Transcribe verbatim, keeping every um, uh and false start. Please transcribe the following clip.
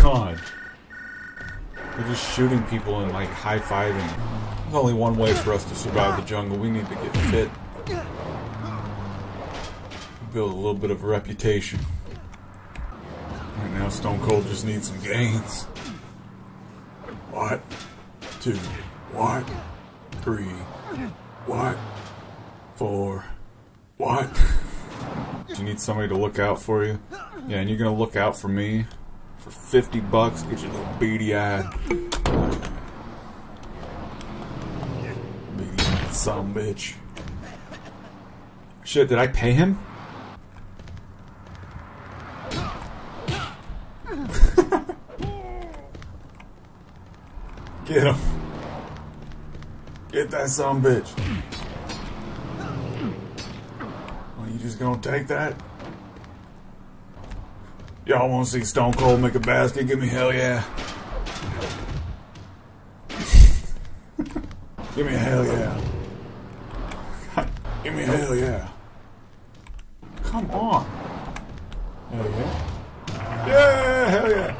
god. They're just shooting people and like high-fiving. There's only one way for us to survive the jungle. We need to get fit. Build a little bit of a reputation. Right now Stone Cold just needs some gains. What? Two. What? Three. What? Four. What? You need somebody to look out for you? Yeah, and you're gonna look out for me? For fifty bucks, get your little beady eyed. Beady eyed son of a bitch. Shit, did I pay him? Get him. Get that son of a bitch. Well, you just gonna take that? Y'all wanna see Stone Cold make a basket? Give me hell yeah. Give me a hell yeah. Give me a hell yeah. Come on. Hell yeah. Yeah, hell yeah.